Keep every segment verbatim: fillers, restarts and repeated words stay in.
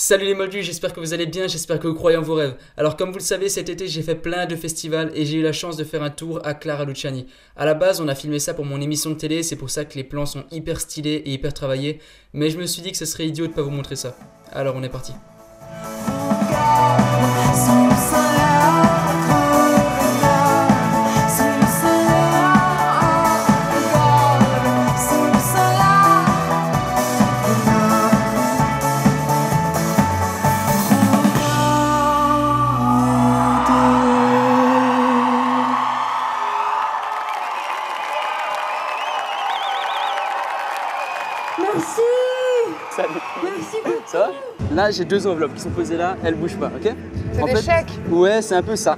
Salut les Moldus, j'espère que vous allez bien, j'espère que vous croyez en vos rêves. Alors comme vous le savez, cet été j'ai fait plein de festivals et j'ai eu la chance de faire un tour à Clara Luciani. A la base, on a filmé ça pour mon émission de télé, c'est pour ça que les plans sont hyper stylés et hyper travaillés, mais je me suis dit que ce serait idiot de pas vous montrer ça. Alors on est parti. Merci. Salut. Merci beaucoup. Ça va? Là, j'ai deux enveloppes qui sont posées là, elles bougent pas, ok? C'est des fait, chèques? Ouais, c'est un peu ça.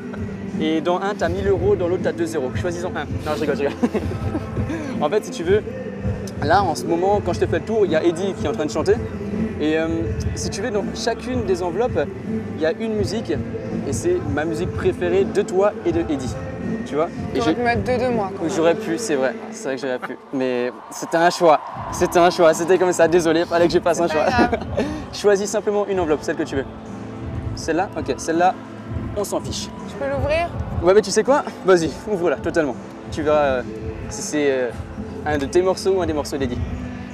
Et dans un, t'as mille euros, dans l'autre, t'as deux euros. Choisis-en un. Non, je rigole, je rigole. En fait, si tu veux, là, en ce moment, quand je te fais le tour, il y a Eddy qui est en train de chanter. Et euh, si tu veux, dans chacune des enveloppes, il y a une musique. Et c'est ma musique préférée de toi et de Eddy. Tu vois? J'aurais pu mettre deux de moi. J'aurais pu, c'est vrai. C'est vrai que j'aurais pu. Mais c'était un choix. C'était un choix. C'était comme ça. Désolé, fallait que je passe un choix. Choisis simplement une enveloppe, celle que tu veux. Celle-là? Ok. Celle-là, on s'en fiche. Je peux l'ouvrir? Ouais, mais tu sais quoi? Vas-y, ouvre-la totalement. Tu verras euh, si c'est euh, un de tes morceaux ou un des morceaux d'Eddy.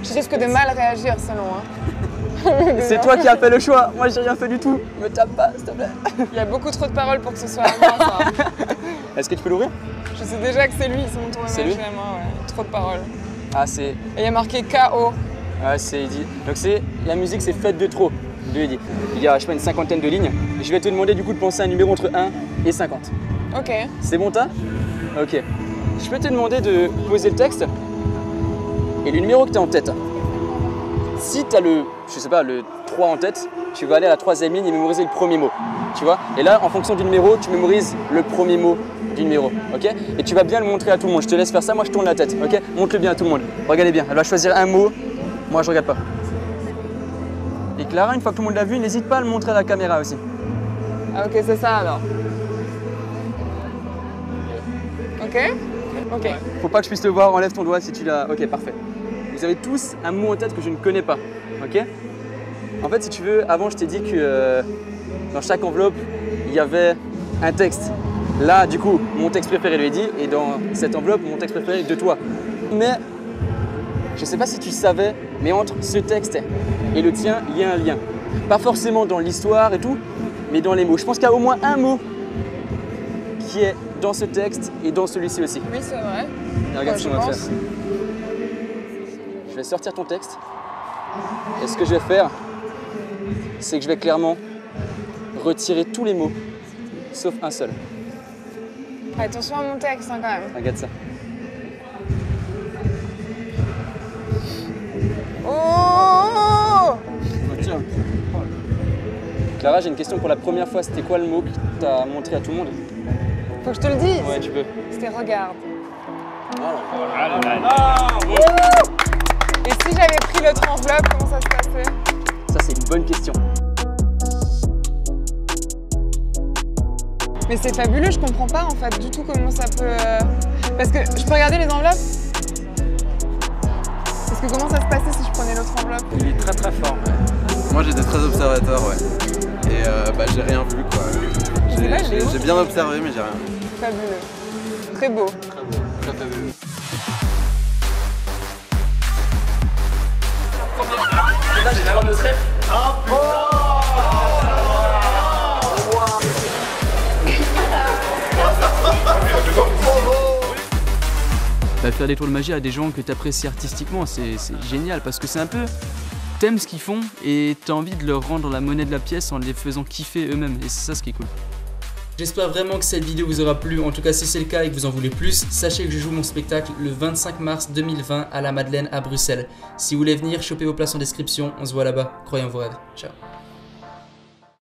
Je risque de mal réagir selon. Hein. C'est toi qui as fait le choix. Moi, j'ai rien fait du tout. Me tape pas, s'il te plaît. Il y a beaucoup trop de paroles pour que ce soit à moi, ça. Est-ce que tu peux l'ouvrir? Je sais déjà que c'est lui, c'est mon tour de main, ouais. Trop de paroles. Ah, c'est... Et il y a marqué K O. Ah, c'est Eddy. Donc c'est... La musique, c'est Fête de trop de Eddy. Il y a, je sais pas, une cinquantaine de lignes. Je vais te demander du coup de penser à un numéro entre un et cinquante. Ok. C'est bon, t'as? Ok. Je peux te demander de poser le texte et le numéro que t'as en tête. Si t'as le, je sais pas, le trois en tête, tu vas aller à la troisième ligne et mémoriser le premier mot. Tu vois? Et là, en fonction du numéro, tu mémorises le premier mot du numéro, ok? Et tu vas bien le montrer à tout le monde. Je te laisse faire ça, moi je tourne la tête, ok? Montre-le bien à tout le monde. Regardez bien, elle va choisir un mot, moi je regarde pas. Et Clara, une fois que tout le monde l'a vu, n'hésite pas à le montrer à la caméra aussi. Ah ok, c'est ça alors. Ok? Ok. Faut pas que je puisse te voir, enlève ton doigt si tu l'as... Ok, parfait. Vous avez tous un mot en tête que je ne connais pas, ok? En fait, si tu veux, avant je t'ai dit que... Euh... Dans chaque enveloppe, il y avait un texte. Là, du coup, mon texte préféré de Eddy, et dans cette enveloppe, mon texte préféré de toi. Mais, je ne sais pas si tu savais, mais entre ce texte et le tien, il y a un lien. Pas forcément dans l'histoire et tout, mais dans les mots. Je pense qu'il y a au moins un mot qui est dans ce texte et dans celui-ci aussi. Oui, c'est vrai. Et regarde ce qu'on va faire. Je vais sortir ton texte. Et ce que je vais faire, c'est que je vais clairement... retirer tous les mots, sauf un seul. Attention à mon texte, hein, quand même. Regarde ça. Oh, tiens. Clara, j'ai une question pour la première fois. C'était quoi le mot que t'as montré à tout le monde? Faut que je te le dise. Ouais, tu peux. C'était regarde. Oh. Oh là là. Et si j'avais pris l'autre enveloppe, comment ça se passait? Ça, c'est une bonne question. Mais c'est fabuleux, je comprends pas en fait du tout comment ça peut... Parce que je peux regarder les enveloppes? Parce que comment ça se passait si je prenais l'autre enveloppe? Il est très très fort, ouais. Moi j'étais très observateur, ouais. Et euh, bah j'ai rien vu quoi. J'ai bien observé mais j'ai rien vu. Fabuleux. Très beau. Très beau, très fabuleux. Là j'ai la bande de stress. Bah, faire des tours de magie à des gens que tu apprécies artistiquement, c'est génial parce que c'est un peu... T'aimes ce qu'ils font et t'as envie de leur rendre la monnaie de la pièce en les faisant kiffer eux-mêmes et c'est ça ce qui est cool. J'espère vraiment que cette vidéo vous aura plu, en tout cas si c'est le cas et que vous en voulez plus, sachez que je joue mon spectacle le vingt-cinq mars deux mille vingt à la Madeleine à Bruxelles. Si vous voulez venir, chopez vos places en description, on se voit là-bas, croyez en vos rêves, ciao.